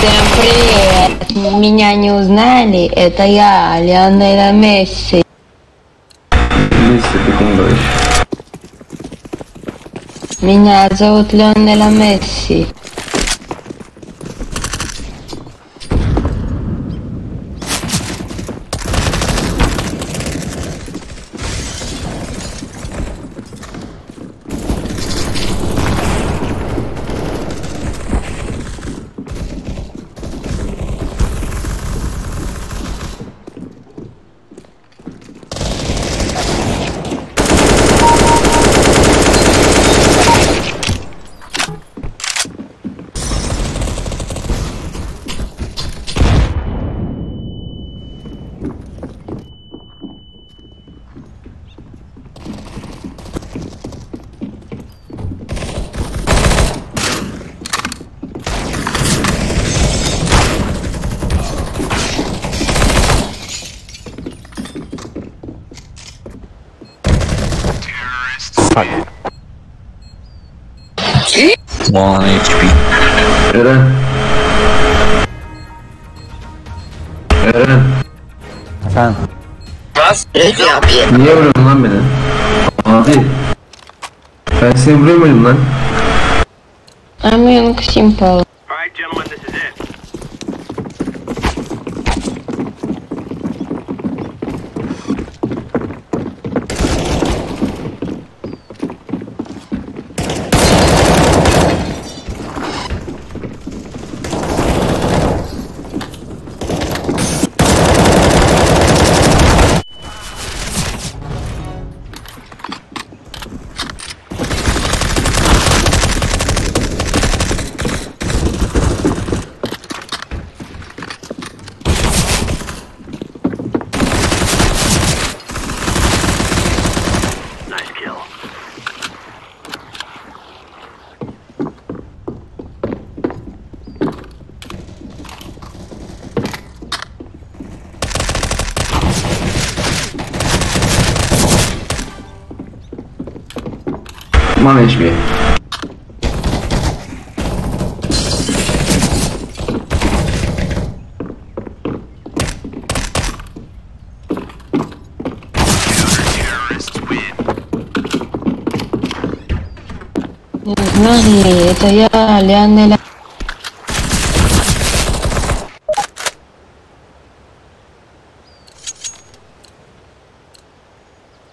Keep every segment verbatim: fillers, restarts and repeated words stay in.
Всем привет! Меня не узнали, это я, Леонеля Месси. Меня зовут Леонеля Месси. One H P. Eren. Eren. Efendim? Nasıl? Ne yapayım? Niye vuruyorsun lan beni? Abi. Ben seni vuruyor muydum lan? I'm young simple. Alright gentlemen, this is it. Manage me. Не знали, это я, Леонеля.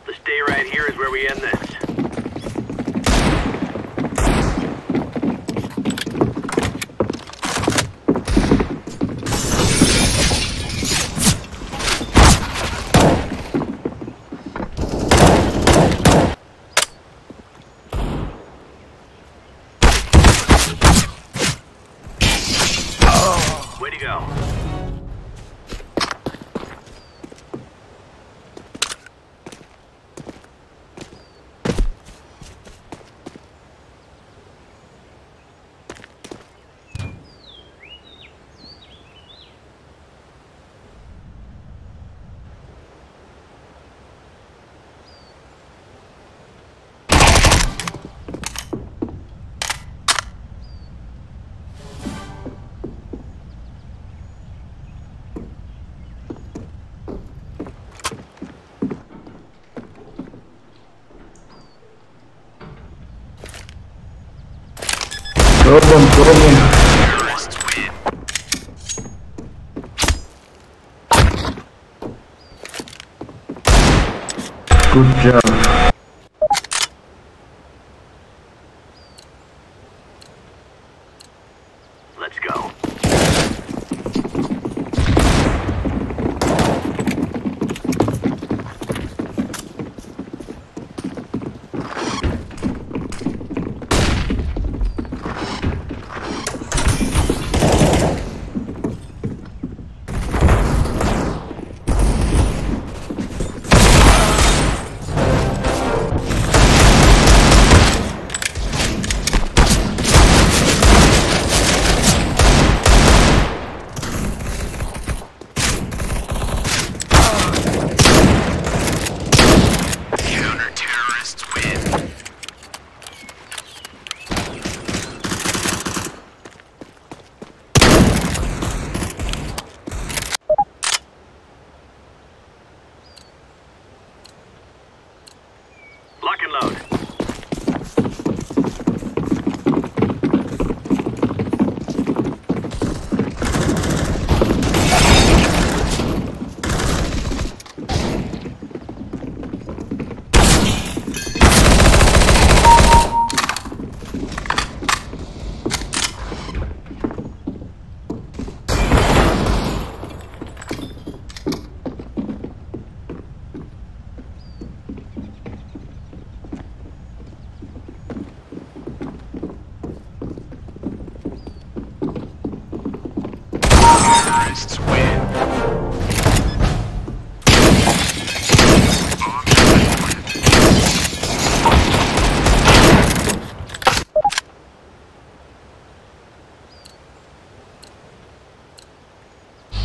This day right here is where we end this. Пробуем, пробуем. Good job. Let's go.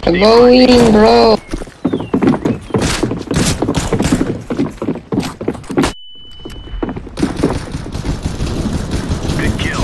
I'm going, bro. Big kill.